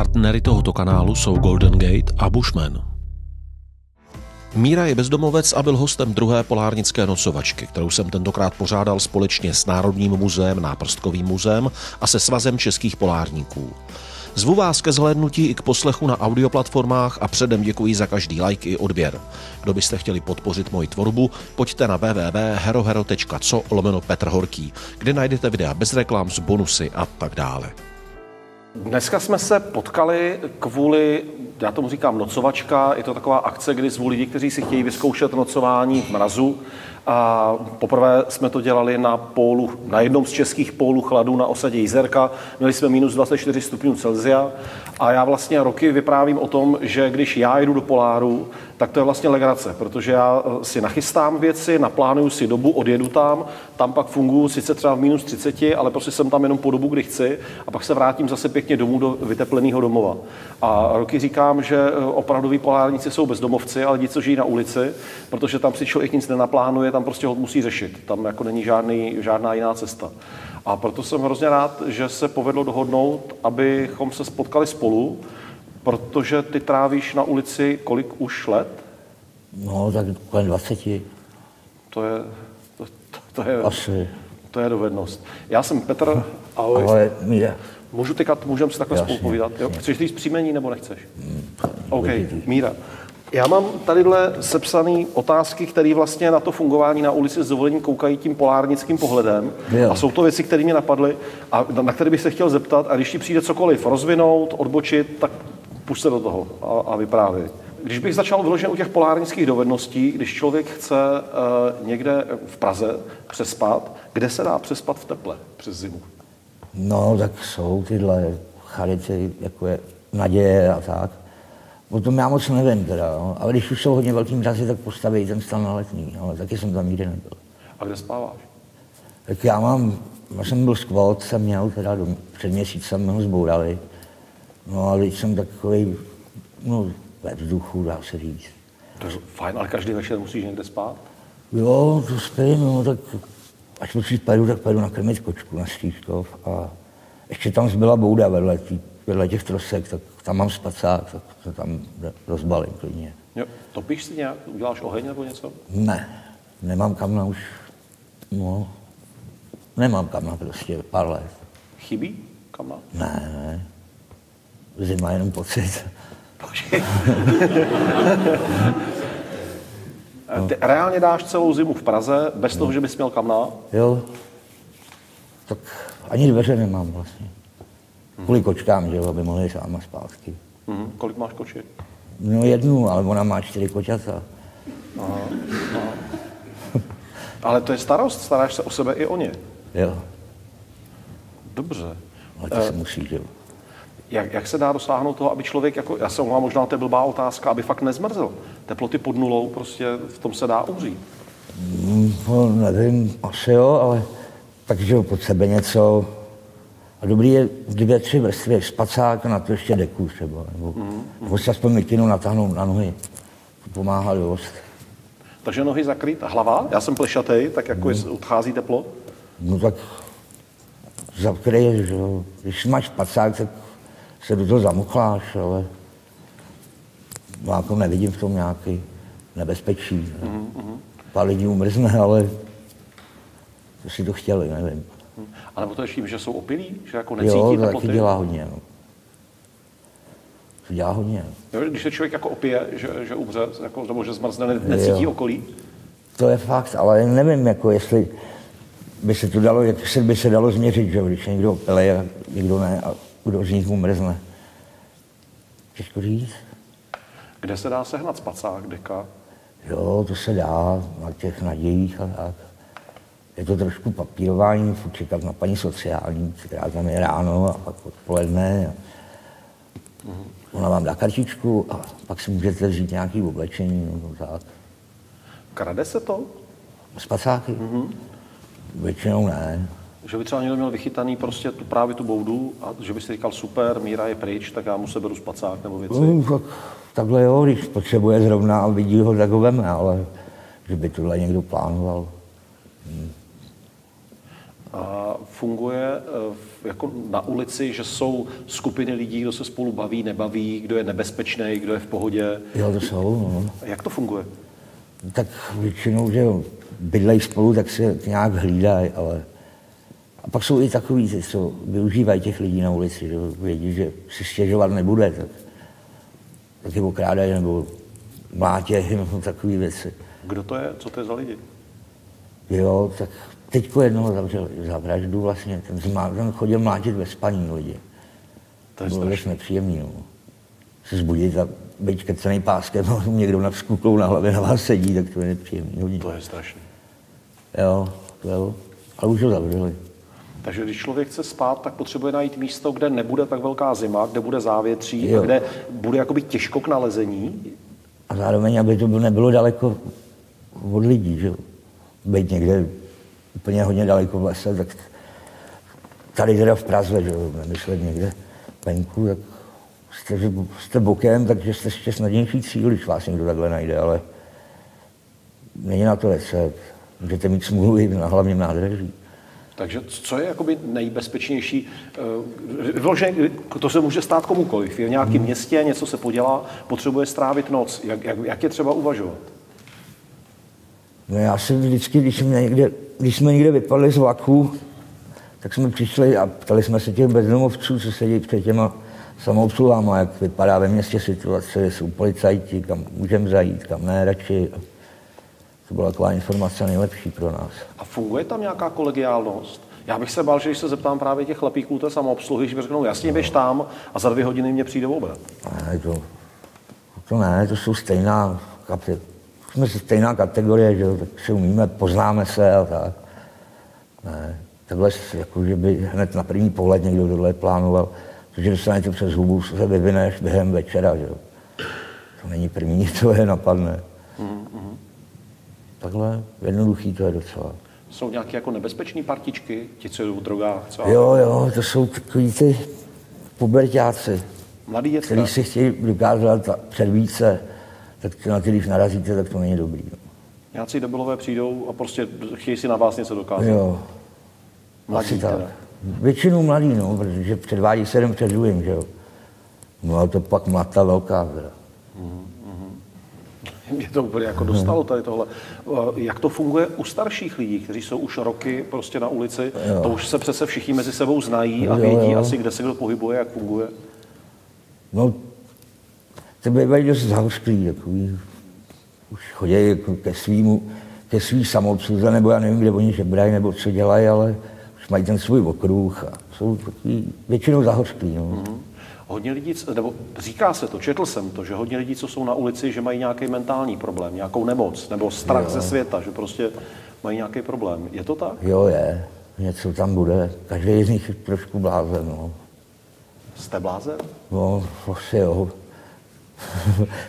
Partnery tohoto kanálu jsou Golden Gate a Bushman. Míra je bezdomovec a byl hostem druhé polárnické nocovačky, kterou jsem tentokrát pořádal společně s Národním muzeem, Náprstkovým muzeem a se Svazem českých polárníků. Zvu vás ke zhlédnutí i k poslechu na audioplatformách a předem děkuji za každý like i odběr. Kdo byste chtěli podpořit moji tvorbu, pojďte na www.herohero.co/Petr Horký, kde najdete videa bez reklam, s bonusy a tak dále. Dneska jsme se potkali kvůli, já tomu říkám nocovačka, je to taková akce, kdy zvu lidi, kteří si chtějí vyzkoušet nocování v mrazu. A poprvé jsme to dělali na jednom z českých pólů chladu na osadě Jizerka. Měli jsme minus 24 stupňů Celsia a já vlastně roky vyprávím o tom, že když já jdu do poláru, tak to je vlastně legrace, protože já si nachystám věci, naplánuju si dobu, odjedu tam pak funguju sice třeba v minus 30, ale prostě jsem tam jenom po dobu, kdy chci a pak se vrátím zase pěkně domů do vytepleného domova. A roky říkám, že opravdoví polárníci jsou bezdomovci, ale lidi, co žijí na ulici, protože tam si člověk nic nenaplánuje, tam prostě ho musí řešit, tam jako není žádná jiná cesta. A proto jsem hrozně rád, že se povedlo dohodnout, abychom se spotkali spolu, protože ty trávíš na ulici kolik už let? No, tak kolem 20. To je dovednost. Já jsem Petr, ahoj. Ahoj, Míra. Můžeme se takhle spolu povídat? Jo? Chceš říct příjmení nebo nechceš? OK, Míra. Já mám tadyhle sepsané otázky, které vlastně na to fungování na ulici s dovolením koukají tím polárnickým pohledem. A jsou to věci, které mě napadly a na které bych se chtěl zeptat. A když ti přijde cokoliv rozvinout, odbočit, tak pusť se do toho a vyprávěj. Když bych začal vyloženě u těch polárnických dovedností, když člověk chce někde v Praze přespat, kde se dá přespat v teple přes zimu? No, tak jsou tyhle chaty, jako je Naděje a tak. O tom já moc nevím teda, no. Ale když už jsou hodně velký mrazy, tak postaví ten stan na Letní, ale taky jsem tam nikdy nebyl. A kde spáváš? Tak já jsem byl skvot, jsem měl teda před měsícem ho zbourali, no ale jsem takový, no ve vzduchu, dá se říct. To je fajn, ale každý večer musíš někde spát? Jo, to spím, no tak až musíš půjdu, tak půjdu nakrmit kočku na Stříškov a ještě tam zbyla bouda vedle těch trosek, tak tam mám spacák, tak to tam rozbalím klidně. Jo, topíš si nějak? Uděláš oheň nebo něco? Ne, nemám kamna už, no, nemám kamna prostě pár let. Chybí kamna? Ne, zima jenom pocit. Ty reálně dáš celou zimu v Praze, bez toho, že bys měl kamna? Jo, tak ani dveře nemám vlastně. Kvůli kočkám, že jo, aby mohli sáma zpátky. Kolik máš koček? No jednu, ale ona má 4 kočata. Ale to je starost, staráš se o sebe i o ně. Jo. Dobře. Ale to se musí, že jo. Jak se dá dosáhnout toho, aby člověk, jako, já se omlouvám, možná to je blbá otázka, aby fakt nezmrzl. Teploty pod nulou, prostě v tom se dá umřít. No, nevím, asi jo, ale takže pod sebe něco. A dobrý je 2-3 vrstvy spacák a na to ještě deku třeba, nebo se aspoň mikinu natáhnout na nohy, to pomáhá dost. Takže nohy zakrýt, hlava, já jsem plešatej, tak jako odchází teplo? No tak zakryješ, jo. Když máš spacák, tak se do toho zamokláš, ale jako nevidím v tom nějaký nebezpečí. Pár lidí umrzne, ale to si to chtěli, nevím. A nebo to je tím, že jsou opilí? Že jako necítí teploty? Jo, to taky dělá hodně. No. To dělá hodně. No. Když se člověk jako opije, že umře, jako, nebo že zmrzne, necítí okolí? To je fakt, ale nevím, jako, jestli by se to dalo, by se dalo změřit, že když někdo opilí a někdo ne a kdo z nich umrzne. Těžko říct. Kde se dá sehnat spacák, deka? Jo, to se dá na těch Nadějích a tak. Je to trošku papírování, furt čekat na paní sociální, která tam je ráno a pak odpoledne. Ona vám dá kartičku a pak si můžete vzít nějaké oblečení nebo tak. Krade se to? Spacáky? Většinou ne. Že by třeba někdo měl vychytaný prostě právě tu boudu a že by si říkal super, Míra je pryč, tak já mu seberu spacák nebo věci. Takhle jo, když potřebuje zrovna a vidí ho, tak ho veme, ale že by tohle někdo plánoval. a funguje jako na ulici, že jsou skupiny lidí, kdo se spolu baví, nebaví, kdo je nebezpečný, kdo je v pohodě. Jo, to jsou. No. Jak to funguje? Tak většinou, že bydlejí spolu, tak se nějak hlídají, ale... A pak jsou i takový, co využívají těch lidí na ulici, že vědí, že si stěžovat nebude, tak je okrádají nebo mlátějí, no, takové věci. Kdo to je? Co to je za lidi? Jo, tak teďko jednoho zavraždu vlastně, ten chodil mlátit ve spaní lidi. To bylo dost nepříjemný, no. Se zbudit a být krcený páskem, no, někdo nad skuklou na hlavě na vás sedí, tak to je nepříjemný hodí. To je strašné. Jo, ale už ho zavřeli. Takže když člověk chce spát, tak potřebuje najít místo, kde nebude tak velká zima, kde bude závětří, a kde bude jakoby těžko k nalezení. A zároveň, aby to nebylo daleko od lidí, že jo. Být někde úplně hodně daleko v lese, tak tady teda v Praze, že jo, nemyslet někde venku, tak jste bokem, takže jste ještě snadnější cíl, když vás někdo takhle najde, ale není na to recept. Můžete mít smůlu i na hlavním nádraží. Takže co je jakoby nejbezpečnější? Vloženě, to se může stát komukoliv. Je v nějakém městě, něco se podělá, potřebuje strávit noc. Jak je třeba uvažovat? No já jsem vždycky, když jsme někde vypadli z vlaku, tak jsme přišli a ptali jsme se těch bezdomovců, co sedí před těma samoobsluhama, jak vypadá ve městě situace, jsou policajti, kam můžeme zajít, kam ne, radši. To byla taková informace nejlepší pro nás. A funguje tam nějaká kolegiálnost? Já bych se bál, že když se zeptám právě těch chlapíků té samoobsluhy, že mi řeknou, jasně, běž tam a za 2 hodiny mě přijde obrat. Ne, to jsou stejná kategorie. Jsme stejná kategorie, že jo, tak se umíme, poznáme se a tak. Ne, takhle, jako, že by hned na první pohled někdo tohle plánoval, protože dostanete přes hubu, se vyvineš během večera, že jo. To není první, to je napadne. Takhle jednoduchý to je docela. Jsou nějaké jako nebezpečné partičky, ti, co jdou v drogách? Co? Jo, to jsou takový ty puberťáci, kteří si chtějí dokázat předvídat se. Tak na ty, když narazíte, tak to není dobrý. No. Nějací debilové přijdou a prostě chtějí si na vás něco dokázat. Jo. Mladí teda. Většinou mladí, no, protože předvádí se jeden před druhým, že jo. No a to pak mlata velká teda. Mě to úplně jako dostalo tady tohle. Jak to funguje u starších lidí, kteří jsou už roky prostě na ulici, jo. To už se přece všichni mezi sebou znají a vědí asi, kde se kdo pohybuje, jak funguje? No, to bývají dost zahostlí, takový, už chodí jako ke svý samoobsluze, nebo já nevím, kde oni žebrají, nebo co dělají, ale už mají ten svůj okruh a jsou takový většinou zahostlí. No. Hodně lidí, nebo říká se to, četl jsem to, že hodně lidí, co jsou na ulici, že mají nějaký mentální problém, nějakou nemoc, nebo strach ze světa, že prostě mají nějaký problém. Je to tak? Jo, je. Něco tam bude. Každý z nich je trošku blázen, no. Jste blázen? No, asi jo.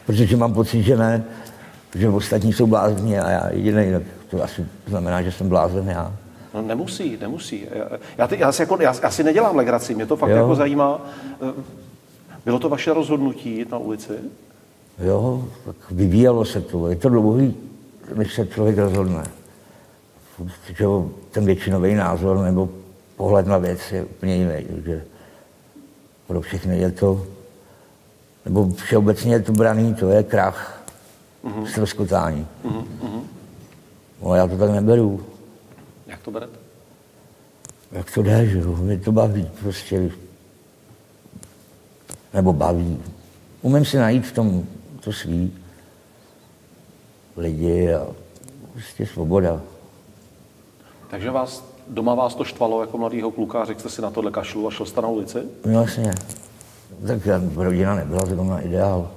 Protože mám pocit, že ne, že ostatní jsou blázni a já jediný, tak to asi znamená, že jsem blázen já. No nemusí. Já si nedělám legraci, mě to fakt jako zajímá. Bylo to vaše rozhodnutí jít na ulici? Jo, tak vyvíjelo se to. Je to dlouhý, než se člověk rozhodne. Protože ten většinový názor nebo pohled na věc je úplně jiný, takže pro všechny je to... Nebo všeobecně je to braný, to je krach, ztroskotání. No já to tak neberu. Jak to berete? Jak to jde, že jo, mě to baví prostě. Nebo baví. Umím si najít v tom to svý lidi a prostě svoboda. Takže doma vás to štvalo jako mladýho kluka, řekl jste si na tohle kašlu a šel jste na ulici? No jasně. Tak rodina nebyla zrovna ideál.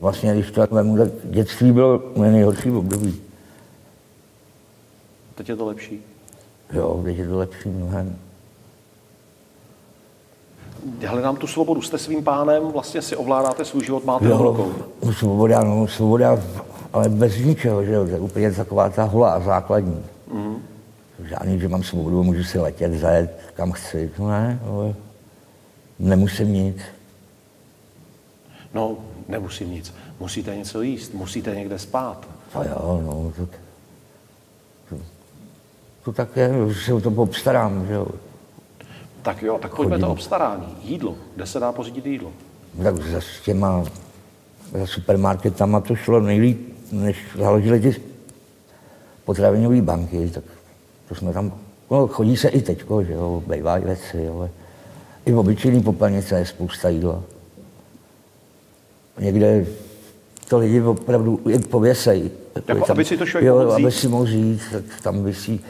Vlastně, když to tak vemu, tak dětství bylo moje nejhorší období. Teď je to lepší? Jo, teď je to lepší mnohem. Hledám tu svobodu. Jste svým pánem, vlastně si ovládáte svůj život, máte ho v rukou. Svoboda, ale bez ničeho, že jo. To je úplně taková ta holá a základní. Žádný, že mám svobodu, můžu si letět, zajet, kam chci, to ne, ale nemusím nic. No, nemusím nic. Musíte něco jíst, musíte někde spát. A jo, no, tak... to tak je, už se to obstarám, že jo. Tak jo, tak pojďme to obstarání. Jídlo, kde se dá pořídit jídlo? Tak za těma supermarketama to šlo nejlíp, než založili ty potravinové banky, tak to jsme tam, no, chodí se i teďko, že jo, bejvají věci, ale i v obyčejný popelnice je spousta jídla. Někde to lidi opravdu pověsejí. Jako tam, aby si to člověk mohl říct? Aby si mohl říct, tak tam visí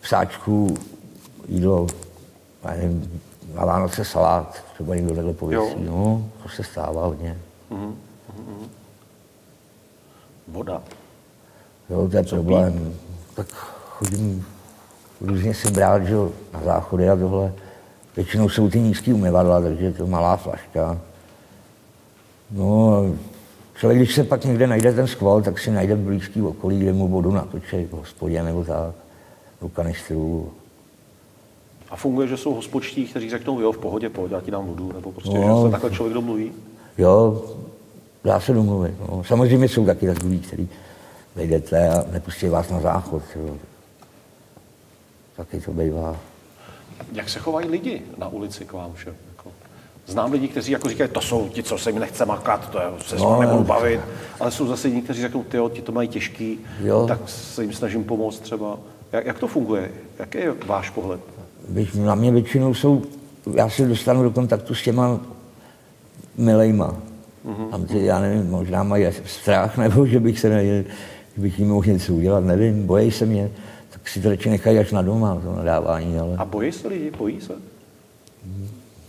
psáčku jídlo, já nevím, na Vánoce salát, třeba někdo takhle pověsí, no, to se stává hodně. Mm-hmm. Voda. Jo, to je problém. Tak chodím různě si brát, že jo, na záchody a tohle. Většinou jsou ty nízký umyvadla, takže je to malá flaška. No, člověk, když se pak někde najde ten skval, tak si najde blízký okolí, kde mu vodu natočí v hospodě nebo tak, do kanistru. A funguje, že jsou hospodští, kteří řeknou, jo, v pohodě, pojď, já ti dám vodu, nebo prostě, no, že se takhle člověk domluví? Jo, dá se domluvit. No. Samozřejmě jsou taky takový, který vejdete a nepustí vás na záchod. Jo. Taky to bývá. Jak se chovají lidi na ulici k vám všem? Znám lidi, kteří jako říkají, to jsou ti, co se jim nechce makat, to je, se s ním nebudu bavit, ale jsou zase lidi, kteří řeknou, tyjo, ti to mají těžký, jo, tak se jim snažím pomoct třeba. Jak to funguje? Jaký je váš pohled? Na mě většinou jsou, já se dostanu do kontaktu s těma milejma. Mm-hmm. Tam ty, já nevím, možná mají strach, nebo že bych se nejel, že bych jim mohl něco udělat, nevím, bojí se mě, tak si to radši nechají až na doma, to nadávání, ale... A bojí se lidi, bojí se?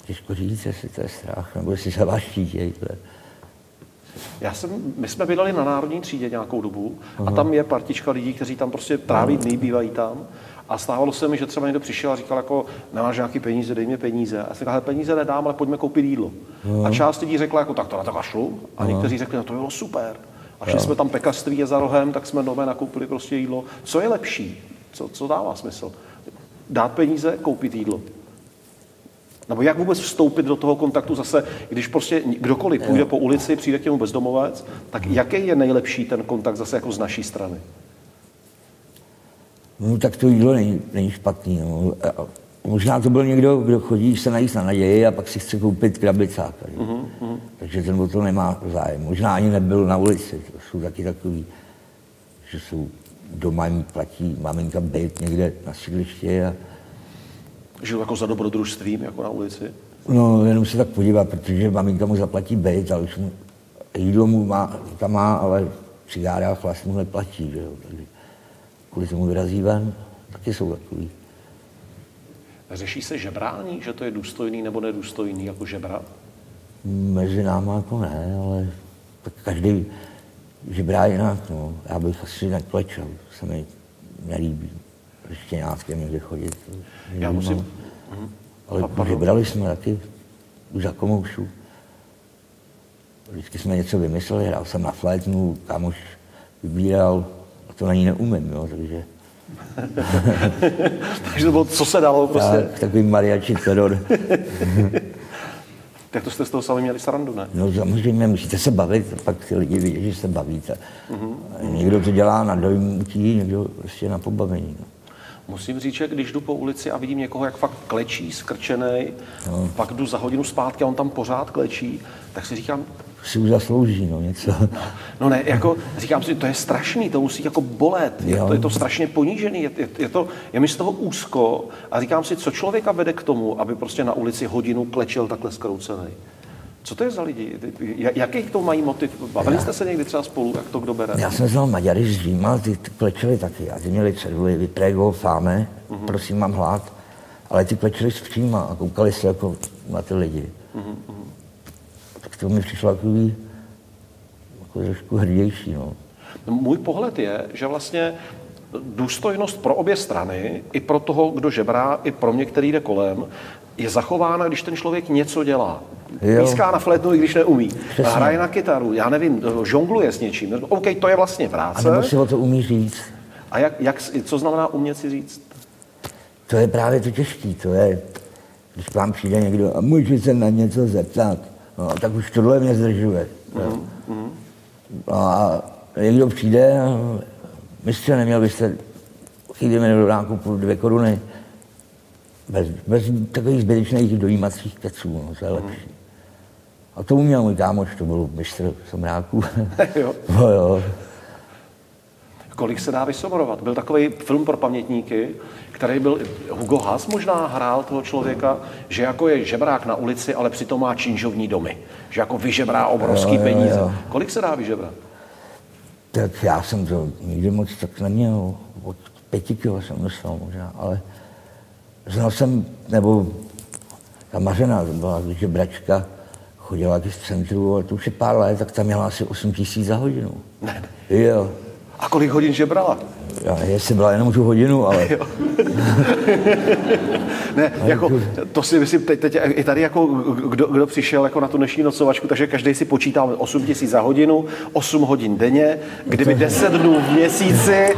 Těžko říct, jestli to je strach, nebo jestli se vás štítějí. My jsme bydleli na Národní třídě nějakou dobu a tam je partička lidí, kteří tam prostě tráví dny, bývají tam. A stávalo se mi, že třeba někdo přišel a říkal jako, nemáš nějaký peníze, dej mi peníze. A já jsem říkal, peníze nedám, ale pojďme koupit jídlo. A část lidí řekla jako, tak to na to kašlu. A někteří řekli, no to bylo super. A šli jsme tam pekařství je za rohem, tak jsme nové nakoupili prostě jídlo. Co je lepší? Co dává smysl? Dát peníze, koupit jídlo. Nebo jak vůbec vstoupit do toho kontaktu zase, když prostě kdokoliv půjde po ulici, přijde k němu bezdomovec, tak jaký je nejlepší ten kontakt zase jako z naší strany? No tak to jídlo není špatný. No. Možná to byl někdo, kdo chodí se najíst na naději a pak si chce koupit krabicák. Mm-hmm. Takže ten o to nemá zájem. Možná ani nebyl na ulici. To jsou taky takový, že jsou doma, jim platí maminka byt někde na sídlišti a žil jako za dobrodružstvím, jako na ulici? No, jenom se tak podívat, protože maminka mu zaplatí byt, ale jídlo mu má, ale cigára a chlast mu neplatí, že jo. Takže kvůli tomu vyrazí ven, taky jsou takový. Řeší se žebrání, že to je důstojný nebo nedůstojný jako žebra? Mezi náma jako ne, ale tak každý žebrá jinak, no. Já bych asi neklečel, se mi nelíbí. Štěňáckem někde chodit. Já musím... Ale vybrali jsme taky už za komoušů. Vždycky jsme něco vymysleli, hrál jsem na flétnu, kámoš vybíral a to na ní neumím, jo, takže... Takže to bylo, co se dalo prostě. Tak, takový mariači teror. Tak to jste z toho sami měli srandu, ne? No samozřejmě, musíte se bavit, pak ty lidi vidí, že se bavíte. Někdo to dělá na dojmutí, někdo prostě na pobavení. No. Musím říct, že když jdu po ulici a vidím někoho, jak fakt klečí, skrčenej, pak jdu za hodinu zpátky a on tam pořád klečí, tak si říkám... Si už zaslouží, no, něco. No ne, jako říkám si, to je strašný, to musí jako bolet, je to strašně ponížený, je mi z toho úzko a říkám si, co člověka vede k tomu, aby prostě na ulici hodinu klečel takhle zkroucenej. Co to je za lidi? Jaký k tomu mají motiv? Bavili jste se někdy třeba spolu, jak to kdo bere? Já jsem znal Maďary z Říma, ty klečeli taky a ty měli ceduli, vyprego, fáme, prosím, mám hlad, ale ty klečeli zpříma a koukali se jako na ty lidi. Tak to mi přišlo takový jako trošku hrdější, no. Můj pohled je, že vlastně důstojnost pro obě strany, i pro toho, kdo žebrá, i pro mě, který jde kolem, je zachována, když ten člověk něco dělá. Píská na flétnu, i když neumí. Přesně. Hraje na kytaru, já nevím, žongluje s něčím. OK, to je vlastně práce. A nebo si o to umí říct. A co znamená umět si říct? To je právě to těžké, to je, když k vám přijde někdo a můžu se na něco zeptat, no, tak už tohle mě zdržuje. A někdo přijde a mistře, neměl byste jdeme do nákupu 2 koruny. Bez takových zbytečných dojímacích keců, no, to je lepší. A to uměl můj kámoč, to byl mistr somráků. No, jo. Kolik se dá vysomorovat? Byl takový film pro pamětníky, který byl, Hugo Haas možná hrál toho člověka, že jako je žebrák na ulici, ale přitom má činžovní domy. Že jako vyžebrá obrovský peníze. Jo. Kolik se dá vyžebrat? Tak já jsem to nikdy moc tak neměl. Od 5 kilo jsem dostal možná, ale znal jsem, nebo ta Mařena, to byla žebračka, chodila taky z centru, ale to už je pár let, tak tam měla asi 8 000 za hodinu. Jo. A kolik hodin žebrala? Já, jestli byla jenom tu hodinu, ale... Ne, jako, to si myslím, teď i tady jako, kdo přišel jako na tu dnešní nocovačku, takže každý si počítá 8 000 za hodinu, 8 hodin denně, kdyby 10 dnů v měsíci,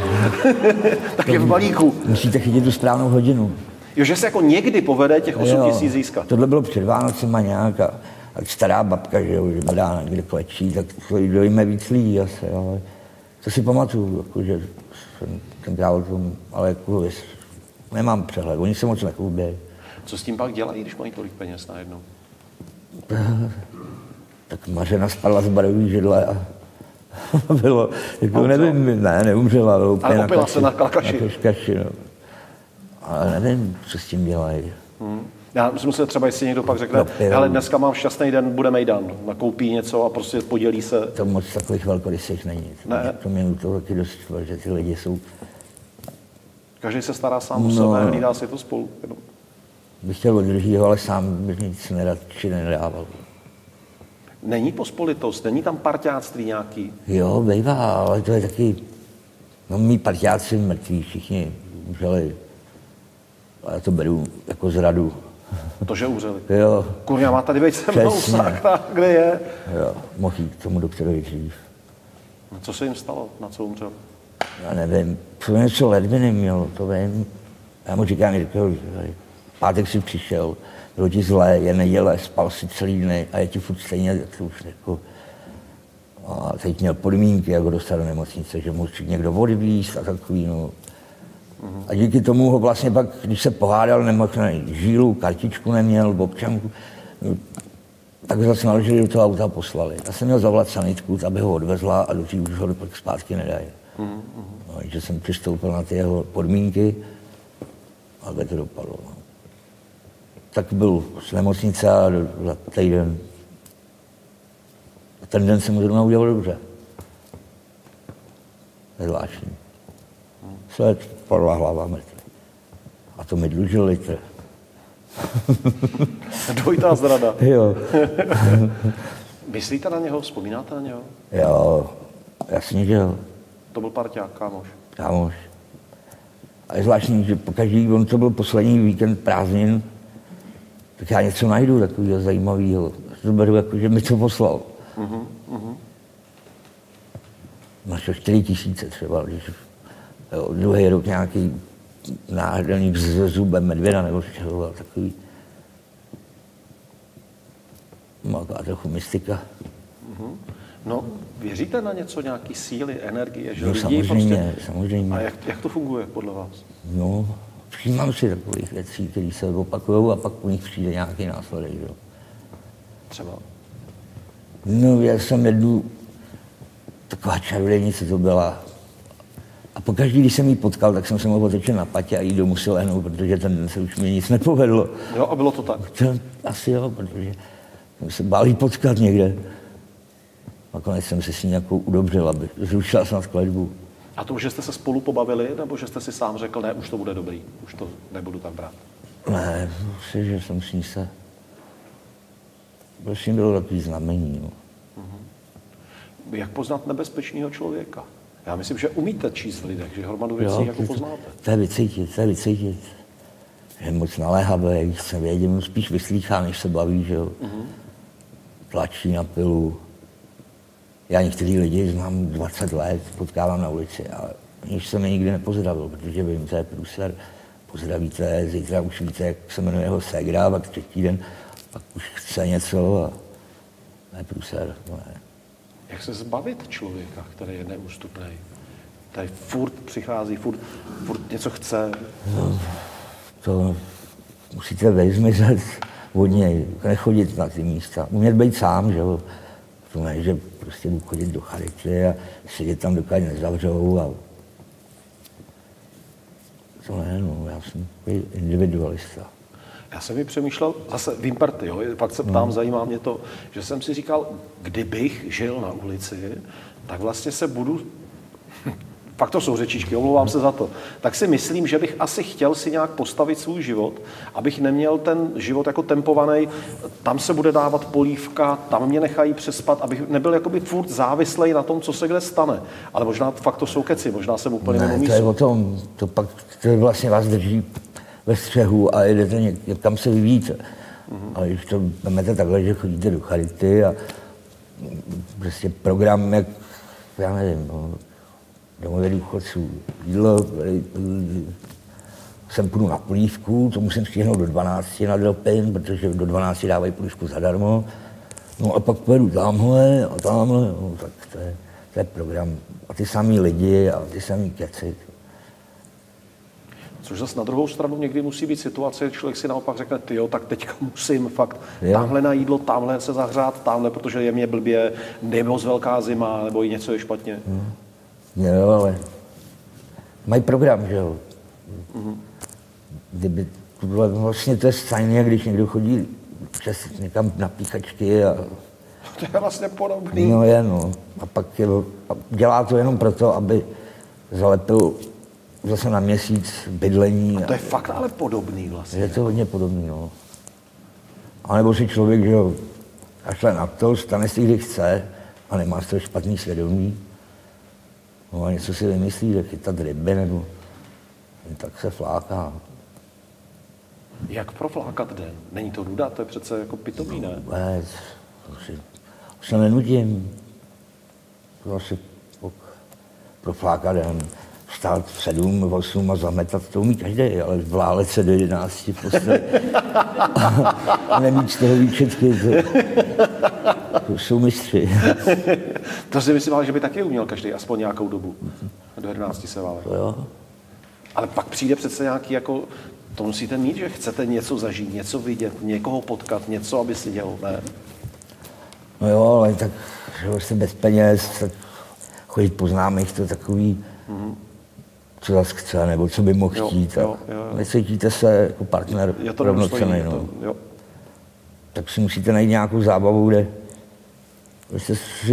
tak je v balíku. Musíte chytit tu správnou hodinu. Jo, že se jako někdy povede těch 8 000 získat. Tohle bylo před Vánocema nějak a stará babka, že jo, že dá někde klečí, tak to dojme víc lidí asi, ale... To si pamatuju, jako, že jsem dělal tomu, ale jako, nemám přehled, oni se moc nechlubějí. Co s tím pak dělají, když mají tolik peněz najednou? Tak Mařena spadla z barový židle a bylo, jako, nevím, ne, neumřela. Bylo úplně ale opila se na kalkaši. Na kalkaši, no. Ale nevím, co s tím dělají. Já jsem se třeba, jestli někdo pak řekne, hele, dneska mám šťastný den, bude mejdan. Nakoupí něco a prostě podělí se. To moc takových velkorysých není. Ne. To mě to taky dost, že ty lidi jsou... Každý se stará sám o sebe, hlídá si to spolu. Jenom. Bych chtěl održít ho, ale sám bych nic nerad či nedával. Není pospolitost, není tam parťáctví nějaký? Jo, bývá, ale to je taky... No, mý parťáci mrtví všichni umřeli. A já to beru jako zradu. To, že umřeli. Jo. Kurňa, má tady být se mnou, sakra, kde je? Jo, mohl jít k tomu doktorovi dřív. Co se jim stalo? Na co umřel? Já nevím. To něco ledviny mělo, to vím. Já mu říkám, pátek si přišel, bylo ti zlé, je neděle, spal si celý den a je ti furt stejně, tak to už jako... A teď měl podmínky, jak ho dostat do nemocnice, že musí někdo odvízt a takový, no. A díky tomu ho vlastně pak, když se pohádal, nemohl najít žílu, kartičku neměl, občanku, tak ho zase naložili do toho auta a poslali. Já jsem měl zavolat sanitku, aby ho odvezla a do už ho pak zpátky nedají. No, že jsem přistoupil na ty jeho podmínky a kde to dopadlo. Tak byl z nemocnice a za týden. A ten den se mu zrovna udělal dobře. Nezvláštní. Padla hlava mrtvý. A to mi dlužil litr. Dvojitá zrada. Jo. Myslíte na něho? Vzpomínáte na něho? Jo, jasně, že jo. To byl parťák, kámoš. Kámoš. A je zvláštní, že pokaždý, on to byl poslední víkend prázdnin, tak já něco najdu takového zajímavého. To beru jako, že mi to poslal. Našel 4 000 třeba, když... Druhý rok nějaký náhrdelník s zubem medvěda nebo čeho, takový. Malká trochu mystika. No, věříte na něco, nějaký síly, energie, že no, lidi samozřejmě, prostě... samozřejmě. A jak to funguje podle vás? No, přijímám si takových věcí, které se opakují a pak u nich přijde nějaký následek, že? Třeba? No, já jsem jednu... Taková čarodějnice to byla. A pokaždý, když jsem ji potkal, tak jsem se mohl otočit na patě a jít domů si lehnout, protože ten den se už mi nic nepovedlo. Jo, a bylo to tak? To, asi jo, protože jsem se bál jí potkat někde. Nakonec jsem se s ní nějakou udobřil, aby zrušila snad kletbu. A to, že jste se spolu pobavili, nebo že jste si sám řekl, ne, už to bude dobrý, už to nebudu tak brát? Ne, myslím, že jsem s ní se... Prostě bylo takový znamení, no. Jak poznat nebezpečného člověka? Já myslím, že umíte číst v lidech, že hromadu věcí jo, jako poznáte. To je vycítit, to je vycítit. Je moc naléhavé, když se vědím, spíš vyslýchá, než se baví, že jo. Tlačí na pilu. Já některý lidi znám 20 let, potkávám na ulici, ale než jsem je nikdy nepozdravil, protože vím, to je průser. Pozdravíte, zítra už víte, jak se jmenuje jeho ségra, pak třetí den, pak už chce něco a to je průser. Jak se zbavit člověka, který je neústupný? Tady furt přichází, furt něco chce. No, to musíte vyzmizet od něj, nechodit na ty místa. Umět být sám, že jo. To ne, že prostě chodit do charity a sedět tam, dokud nezavřou. A... To ne, no, já jsem individualista. Já jsem ji přemýšlel, zase vím party, jo, pak se ptám, zajímá mě to, že jsem si říkal, kdybych žil na ulici, tak vlastně se budu, pak to jsou řečičky, omlouvám se za to, tak si myslím, že bych asi chtěl si nějak postavit svůj život, abych neměl ten život jako tempovaný, tam se bude dávat polívka, tam mě nechají přespat, abych nebyl jakoby furt závislej na tom, co se kde stane. Ale možná fakt to jsou keci, možná jsem úplně mimo místo. Ne, to je o tom, to pak to vlastně vás drží ve střehu a jdete někam, tam se vyvíjíte. Ale když to máte takhle, že chodíte do charity a prostě program, jak, já nevím, no, domově důchodců, jídlo, sem půjdu na polívku, to musím stihnout do 12 na dopin, protože do 12 dávají polívku zadarmo, no a pak pojedu tamhle a tamhle, no, tak to je program. A ty samý lidi a ty samý keci. Což zase na druhou stranu někdy musí být situace, kdy člověk si naopak řekne, tyjo, tak teďka musím fakt tamhle na jídlo, tamhle se zahřát, tamhle, protože je mě blbě, nebo z velká zima, nebo i něco je špatně. Jo, ale mají program, že jo. Kdyby, vlastně to je stejně, když někdo chodí přes někam na píchačky a... To je vlastně podobný. No je, no. A pak je, dělá to jenom proto, aby zalepil zase na měsíc bydlení. A to je fakt ale podobný vlastně. Je to hodně podobný, no. A nebo si člověk, že jo, až na to, stane si, kdy chce a nemá z toho špatný svědomí. No a něco si vymyslí, že chytat ryby nebo... Tak se fláká. Jak proflákat den? Není to nuda, to je přece jako pitomí, ne? Ne, už se nenudím. To asi proflákat den. Vstát v 7, 8 a zametat, to umí každý, ale vlálet se do 11 prostě. A nemít z toho výčetky, to jsou mistři. To si myslím, že by taky uměl každý, aspoň nějakou dobu. Do 11 se vále. Ale pak přijde přece nějaký, jako, to musíte mít, že chcete něco zažít, něco vidět, někoho potkat, něco, aby si dělal, ne? No jo, ale tak, že jste bez peněz, tak chodit po známých, to takový... co zase chce, nebo co by mohl chtít. Necítíte se jako partner rovnocenný. No. Tak si musíte najít nějakou zábavu, kde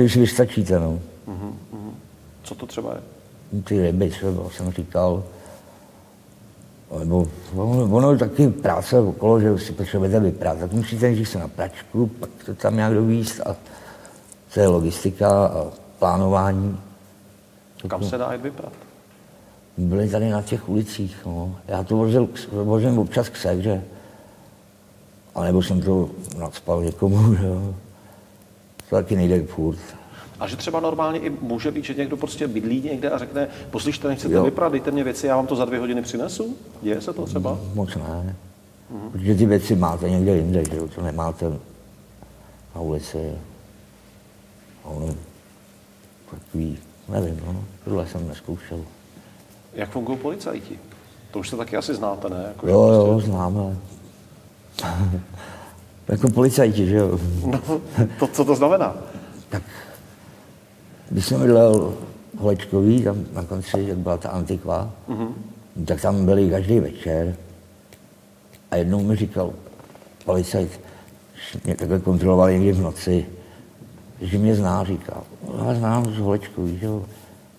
si vystačíte. No. Co to třeba je? Ty ryby, třeba jsem říkal. Nebo ono taky práce okolo, že si potřebujete vyprát. Tak musíte nejdřív se na pračku, pak to tam nějak dovíst. A to je logistika a plánování. Kam se dá jít vyprat? Byli tady na těch ulicích, no. Já to vozím občas k sekře. A nebo jsem to nadspal někomu, jo. To taky nejde furt. A že třeba normálně i může být, že někdo prostě bydlí někde a řekne, poslyšte, nechcete vyprat, dejte mě věci, já vám to za 2 hodiny přinesu? Děje se to třeba? Moc ne. Protože ty věci máte někde jinde, že jo, to nemáte na ulici. No, takový, nevím, no. Tohle jsem neskoušel. Jak fungují policajti? To už se taky asi znáte, ne? Jako, jo, známe. Jako policajti, že jo? No, co to znamená? Tak, když jsem bydlel Holečkový, tam na konci, jak byla ta antikva, tak tam byli každý večer. A jednou mi říkal policajt, mě takhle kontroloval někdy v noci, že mě zná, říkal. Já znám z Holečkový, že jo?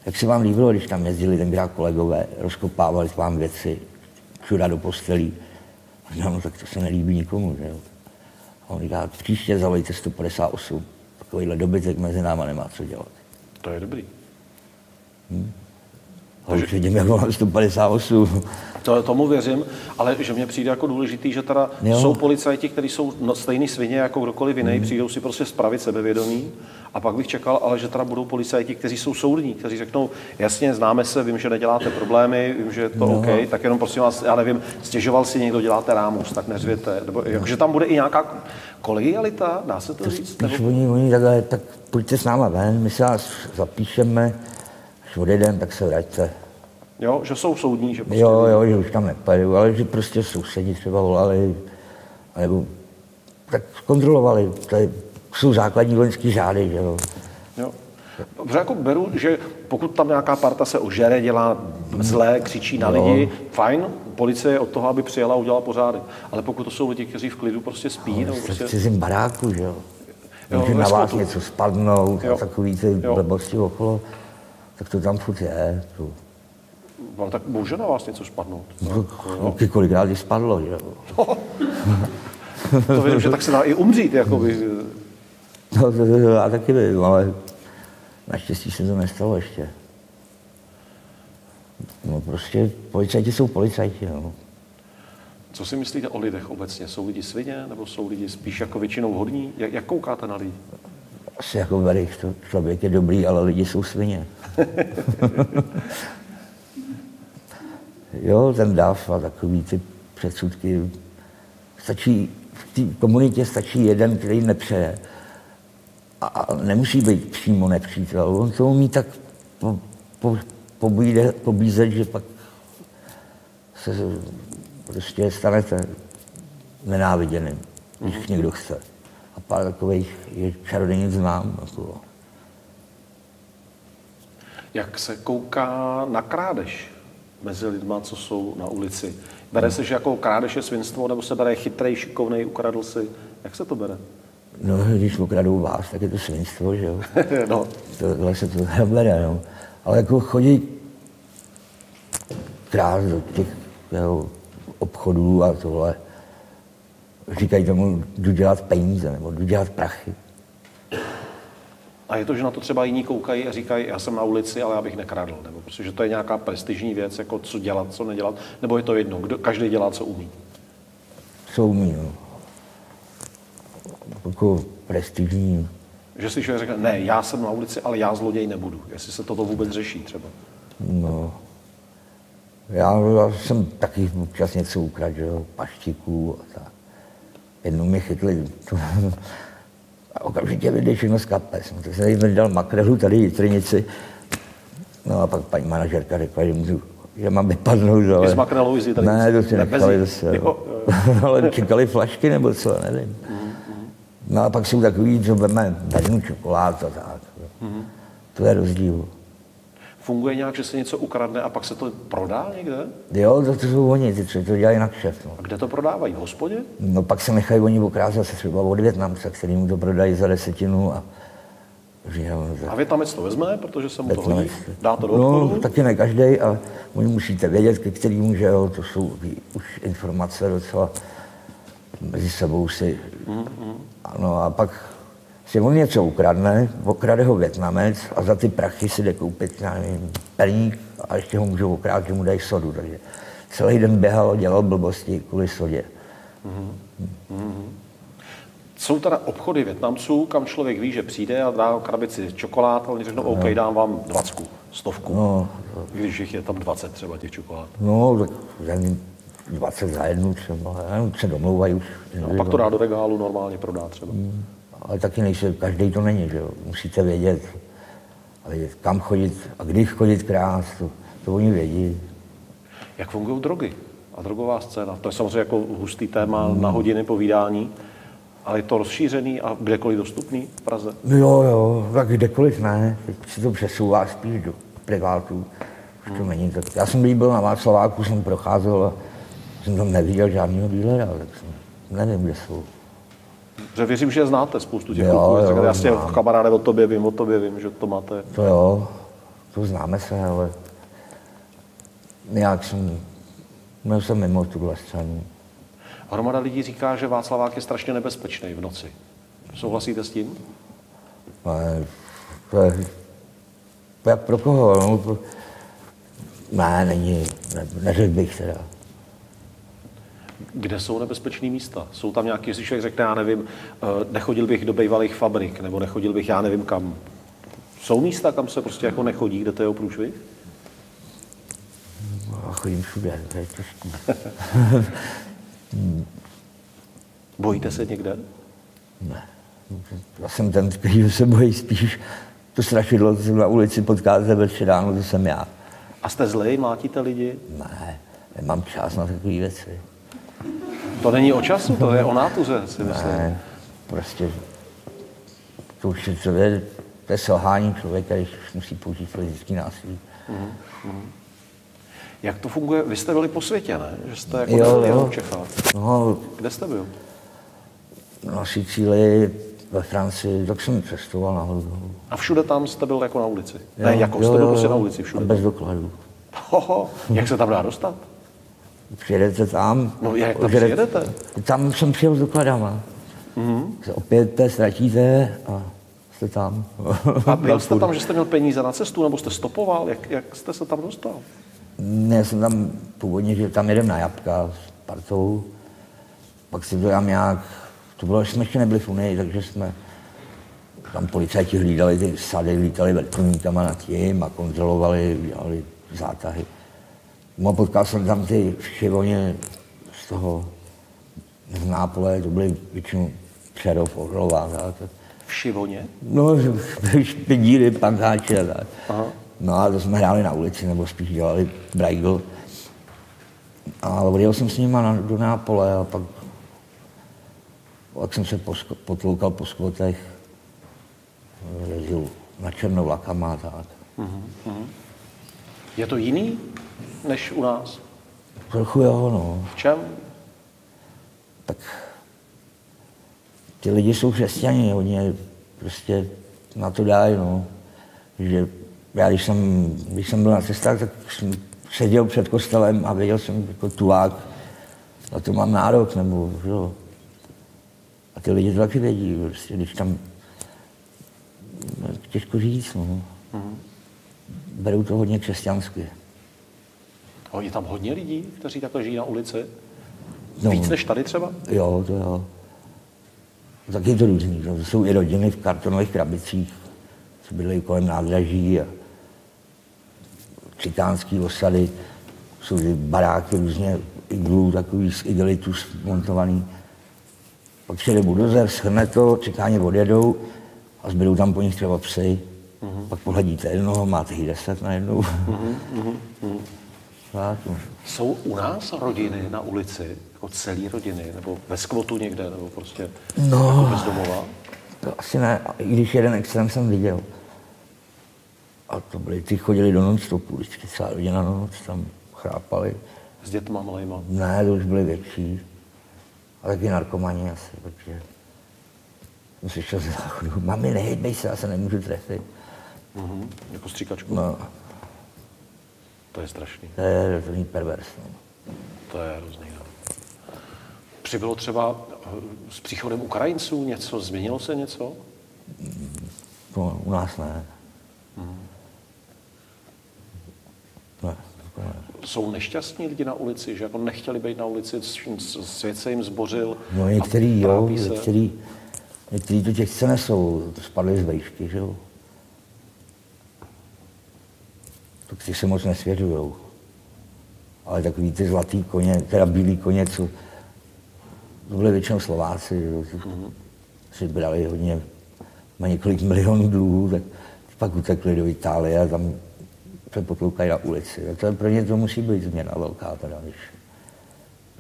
Jak se vám líbilo, když tam jezdili tenkrát kolegové, rozkopávali vám věci, čura do postelí. A no, tak to se nelíbí nikomu, že jo. A on říká, příště zavolejte 158. Takovýhle dobytek mezi náma nemá co dělat. To je dobrý. A už vidím, jak mám 158. Tomu věřím, ale že mně přijde jako důležitý, že teda jsou policajti, kteří jsou stejný svině jako kdokoliv jiný, přijdou si prostě spravit sebevědomí a pak bych čekal, ale že teda budou policajti, kteří jsou soudní, kteří řeknou, jasně, známe se, vím, že neděláte problémy, vím, že je to OK, tak jenom prosím vás, já nevím, stěžoval si někdo, děláte rámus, tak neřvěte. Nebo, že tam bude i nějaká kolegialita, dá se to říct? Oni tak pojďte s náma ven, my se vás zapíšeme. Když odejdem, tak se vraťte. Jo, že jsou soudní, že prostě... Jo, že už tam nepojedu, ale že prostě sousedí třeba volali, nebo tak kontrolovali. To jsou základní vojenský řády, že jo. Protože jako beru, že pokud tam nějaká parta se ožere, dělá zlé, křičí na lidi, fajn, policie je od toho, aby přijela a udělala pořádek. Ale pokud to jsou lidi, kteří v klidu prostě spí... No, nebo prostě... v cizím baráku, že jo. Může na vás něco spadnout, takový ty blbosti okolo, tak to tam furt je. No, tak může na vás něco spadnout. No, kolikrát jich spadlo, že jo. To vím, že tak se dá i umřít, jakoby. No, to já taky vím, ale... Naštěstí se to nestalo ještě. No prostě policajti jsou policajti, no. Co si myslíte o lidech obecně? Jsou lidi svině, nebo jsou lidi spíš jako většinou hodní? Jak koukáte na lidi? Asi jako verich, to člověk je dobrý, ale lidi jsou svině. Jo, ten dáv a takový ty předsudky. Stačí, v té komunitě stačí jeden, který nepřeje. A nemusí být přímo nepřítel. On to umí tak pobízet, že pak se prostě stanete nenáviděným, když někdo chce. A pár takových je čarodějnic znám. Jako. Jak se kouká na krádež mezi lidma, co jsou na ulici? Bere se, že jako krádež je svinstvo, nebo se bere chytrej, šikovnej, ukradl si? Jak se to bere? No, když ukradou vás, tak je to svinstvo, že jo? No. Tohle se to nebere, no. Ale jako chodí krás do těch obchodů a tohle. Říkají tomu, jdu dělat peníze, nebo jdu dělat prachy. A je to, že na to třeba jiní koukají a říkají, já jsem na ulici, ale já bych nekradl, nebo protože to je nějaká prestižní věc, jako co dělat, co nedělat, nebo je to jedno, každý dělá, co umí? Co umí, no. Jako prestižní. Že si člověk řekne, ne, já jsem na ulici, ale já zloděj nebudu. Jestli se toto vůbec řeší třeba. No. Já jsem taky občas něco ukradl, že jo, paštíků a tak. Jednou mě chytli. A okamžitě vyjde všechno z kapes. No, tak jsem tady dal makrelu, tady jitrnici. No a pak paní manažerka řekla, že můžu, že mám vypadnout, ale... Ty s makrelou jsi tady? Ne, to si nechali zase. Ale čekali flašky nebo co, nevím. No a pak jsou takový, co bernou čokoládu a tak. To je rozdíl. Funguje nějak, že se něco ukradne a pak se to prodá někde? Jo, to jsou oni, ty to dělají na kšeft. No. A kde to prodávají? V hospodě? No pak se nechají oni okrázat se třeba od Vietnamce, který mu to prodají za desetinu a... A Vietnamec to vezme, protože se mu to hodí, dá to do obchodu? No, taky ne každej a oni musíte vědět, ke kterým, že jo, to jsou už informace docela mezi sebou si... No a pak si on něco ukradne, okrade ho Vietnamec a za ty prachy si jde koupit, já nevím, perník a ještě ho můžou okrát, že mu dají sodu. Takže celý den běhal a dělal blbosti kvůli sodě. Jsou teda obchody Vietnamců, kam člověk ví, že přijde a dá krabici čokolád a oni řeknou, OK, dám vám 20, 100, no, když jich je tam 20 třeba těch čokolád. No, tak 20 za jednu třeba, se domlouvají už. No, pak to dá do regálu, normálně prodá třeba. Ale taky nejsem, každý to není, že jo. Musíte vědět, kam chodit a kdy chodit krás, to oni vědí. Jak fungují drogy a drogová scéna? To je samozřejmě jako hustý téma na hodiny povídání, ale je to rozšířený a kdekoliv dostupný v Praze? Jo, tak kdekoliv ne, se to přesouvá spíš do privátů. Už to není tak. Já jsem byl na Václaváku, jsem procházel a jsem tam neviděl žádného dílera, tak nevím, kde jsou. Že věřím, že je znáte spoustu těch kluků. Já si kamaráde o tobě vím, že to máte. To jo, to známe se, ale nějak jsem mimo tuhle scénu. Hromada lidí říká, že Václavák je strašně nebezpečný v noci. Souhlasíte s tím? Ne, to je pro koho, no? Ne, není, neřekl bych teda. Kde jsou nebezpečné místa? Jsou tam nějaký, jestli člověk řekne, já nevím, nechodil bych do bývalých fabrik, nebo nechodil bych, já nevím, kam. Jsou místa, kam se prostě jako nechodí, kde to je průšvih? No, chodím všude, to je těžké. Bojíte se někde? Ne, já jsem ten, který se bojí spíš To strašidlo, co jsem na ulici potkal, ze večer ráno, to jsem já. A jste zlej? Mlátíte lidi? Ne, nemám čas na takové věci. To není o času, to je o nátuře, si myslím. Ne, prostě to už je, to je selhání člověka, když musí použít fyzický násilí. Mm-hmm. Jak to funguje? Vy jste byli po světě, ne? Že jste jako nebyl v Čechách. No, kde jste byl? Na Sicílii, ve Francii, tak jsem cestoval nahoru. A všude tam jste byl jako na ulici? Jo, ne, jako jste byl prostě na ulici všude? A bez dokladů. Jak se tam dá dostat? Přijedete tam. No jak tam přijedete? Tam jsem přijel s dokladama. Mm-hmm. Opět te ztratíte a jste tam. A byl jste tam, že jste měl peníze na cestu, nebo jste stopoval? Jak jste se tam dostal? Ne, jsem tam původně, že tam jedem na jablka s partou. Pak si to tam nějak... To bylo, že jsme ještě nebyli v Unii, takže jsme... Tam policajti hlídali ty sady, lítali vrtulníkama nad tím a kontrolovali, dělali zátahy. No, potkal jsem tam ty všivoně z toho... z Nápole, to byly většinou Přerov, Orlová, tak. Všivoně? No, špidíry, pantáči a tak. Aha. No a to jsme hráli na ulici, nebo spíš dělali brajgl. A odjel jsem s nima do Nápole a pak jsem se potloukal po skvotech. Jezdil na černo vlakama a tak. Mm-hmm. Je to jiný než u nás? Trochu jo, no. V čem? Tak ty lidi jsou křesťani, oni prostě na to dají, no. Že já když jsem byl na cestách, tak jsem seděl před kostelem a věděl jsem jako tulák, na to mám nárok, nebo jo. A ty lidi to taky vědí, prostě, když tam, těžko říct, no. Mm-hmm. Berou to hodně křesťansky. Je tam hodně lidí, kteří takhle žijí na ulici? No, víc než tady třeba? Jo, to jo. Tak je to různý, no. To jsou i rodiny v kartonových krabicích, co bydlejí kolem nádraží a cikánský osady. Jsou ty baráky různě iglů, takový z igelitu montovaný. Pak přijde budozer, shrne to, cikáně odjedou a zbydou tam po nich třeba psy. Mm-hmm. Pak pohledíte jednoho, máte jich 10 najednou. Mm-hmm. Mm-hmm. Jsou u nás rodiny na ulici, jako celý rodiny, nebo ve skvotu někde, nebo prostě no, bez domova? To asi ne, i když jeden extrém jsem viděl. A to byli, ty chodili do non-stopu, vždycky celá rodina noc, tam chrápali. S dětma malejma? Ne, to už byly větší. A taky narkomani asi, protože jsem si šel ze záchodu. Mami, nehejbej se, já se nemůžu trefit. Mm-hmm. Jako stříkačku? No. To je strašný. To je hrozný pervers. To je hrozný. Přibylo třeba s příchodem Ukrajinců něco? Změnilo se něco? To u nás ne. Hmm. Ne, ne. Jsou nešťastní lidi na ulici, že jako nechtěli být na ulici, svět se jim zbořil? No některý jo, některý to těžce nesou, spadli z vejšky, že jo. Tak ty se moc nesvěřujou. Ale takový ty zlatý koně, teda bílý koně, co to byli většinou Slováci, že si brali hodně, mají několik milionů dluhů, tak pak utekli do Itálie a tam se potloukají na ulici. A to pro ně to musí být změna velká teda, když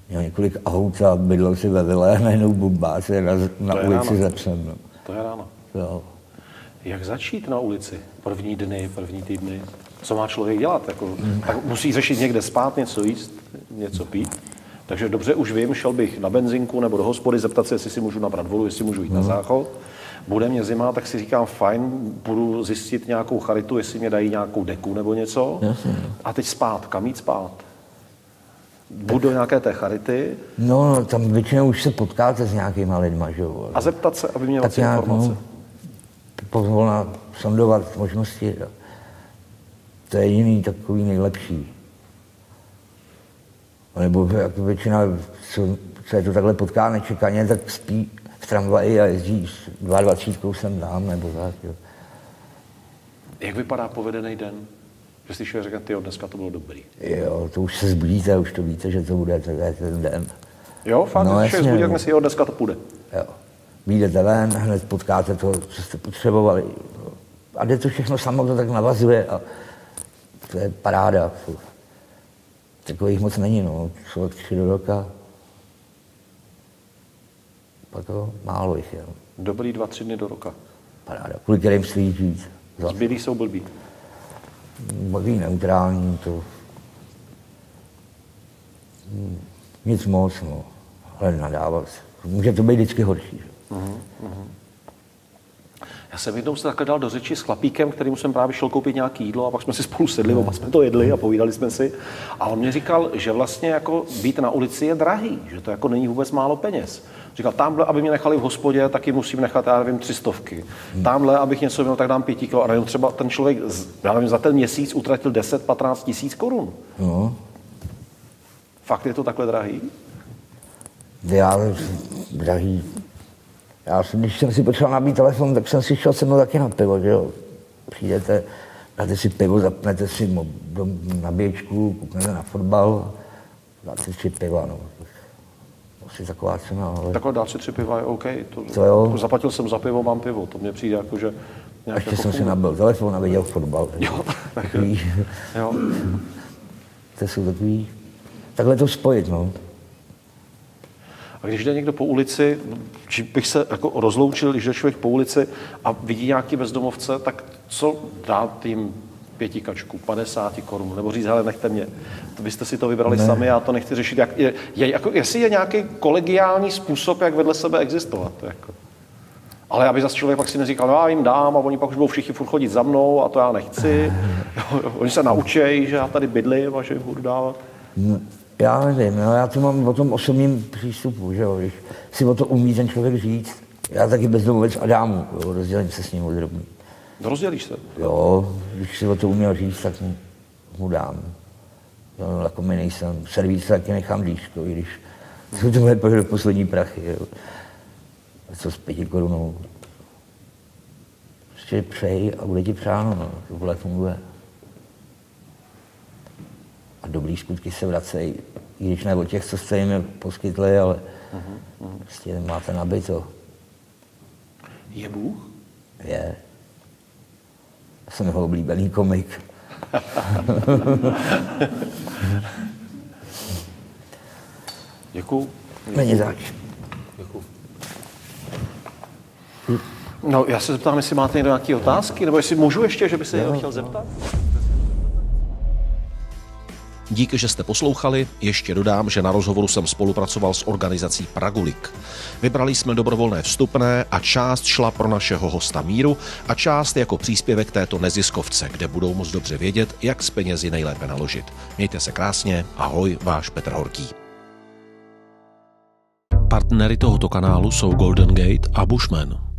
měl několik aut a bydlel si ve vile a najednou bumbáci na ulici za psem. No. To je ráno. Jo. Jak začít na ulici? První dny, první týdny? Co má člověk dělat? Jako, tak musí řešit někde spát, něco jíst, něco pít. Takže dobře, už vím, šel bych na benzinku nebo do hospody zeptat se, jestli si můžu nabrat volu, jestli můžu jít na záchod. Bude mě zima, tak si říkám, fajn, budu zjistit nějakou charitu, jestli mě dají nějakou deku nebo něco. A teď spát, kam jít spát? Budu do nějaké té charity. No, tam většinou už se potkáte s nějakýma lidma, že jo? A zeptat se, aby měla informace. No, pozvolna sondovat možnosti. To je jiný takový nejlepší. Nebo jako většina, co je to takhle potká nečekaně, tak spí v tramvaji a jezdí s 22 sem dám, nebo tak, jo. Jak vypadá povedený den? Že slyšel říkat, tyjo, dneska to bylo dobrý. Jo, to už se zbudíte, už to víte, že to bude ten den. Jo, fakt, no, že zbudí, jak si, jo, dneska to půjde. Jo, vyjdete ven, hned potkáte to, co jste potřebovali. a jde to všechno samo, to tak navazuje a to je paráda. Takových moc není, no, člověk 3 do roka, pak to málo jich je. No. Dobrý 2-3 dny do roka. Paráda, kvůli kterým svít víc. Zbylí jsou blbí. Blbý, neutrální, to... Nic moc, no, ale nadávat. Může to být vždycky horší. Že? Já jsem jednou se takhle dal do řeči s chlapíkem, kterému jsem právě šel koupit nějaké jídlo a pak jsme si spolu sedli, oba jsme to jedli a povídali jsme si. A on mi říkal, že vlastně jako být na ulici je drahý, že to jako není vůbec málo peněz. Říkal, tamhle, aby mě nechali v hospodě, taky musím nechat, já nevím, 300. Tamhle, abych něco měl, tak dám 5 kilo. A nevím, třeba ten člověk, já nevím, za ten měsíc utratil 10-15 000 korun. No. Fakt je to takhle drahý? Drahý. Já, když jsem si potřeboval nabít telefon, tak jsem si šel se mnou taky na pivo, že jo. Přijdete, dáte si pivo, zapnete si nabíječku, kouknete na fotbal, dáte 3 piva, no. Asi taková cena, ale... Takhle dát si 3 piva je OK. To zaplatil jsem za pivo, mám pivo, to mě přijde jako, že... A ještě jako jsem si nabil telefon a viděl fotbal. Jo, takový. Jo. To jsou takový... Takhle to spojit, no. A když jde někdo po ulici, či bych se jako rozloučil, když jde člověk po ulici a vidí nějaký bezdomovce, tak co dát jim 5 kačku, 50 korun, nebo říct, hele, nechte mě, to byste si to vybrali sami, já to nechci řešit. Jak, jestli je nějaký kolegiální způsob, jak vedle sebe existovat. Jako. Ale aby zase člověk pak si neříkal, no já jim dám a oni pak už budou všichni furt chodit za mnou a to já nechci. Oni se naučejí, že já tady bydlím a že jim budu dávat. Ne. Já nevím, no, já to mám o tom osobním přístupu, že jo, když si o to umí ten člověk říct. Já taky bezdomovec a dám mu, jo, rozdělím se s ním odrobně. Rozdělíš se? Jo, když si o to uměl říct, tak mu dám. No, jako mi nejsem, servíc taky nechám líško, i když jsou to moje poslední prachy, jo. Co s 5 korunou? Prostě přeji a bude ti přáno, no, tohle funguje. A dobrý skutky se vracejí, i když ne od těch, co jste jim poskytli, ale prostě máte nabito. Je Bůh? Je. Já jsem jeho oblíbený komik. Děkuju. Není zač. Děkuju. No, já se zeptám, jestli máte někdo nějaké otázky, nebo jestli můžu ještě, že by se někdo chtěl zeptat? Díky, že jste poslouchali, ještě dodám, že na rozhovoru jsem spolupracoval s organizací Pragulic. Vybrali jsme dobrovolné vstupné a část šla pro našeho hosta Míru a část jako příspěvek této neziskovce, kde budou moc dobře vědět, jak s penězi nejlépe naložit. Mějte se krásně, ahoj, váš Petr Horký. Partnery tohoto kanálu jsou Golden Gate a Bushman.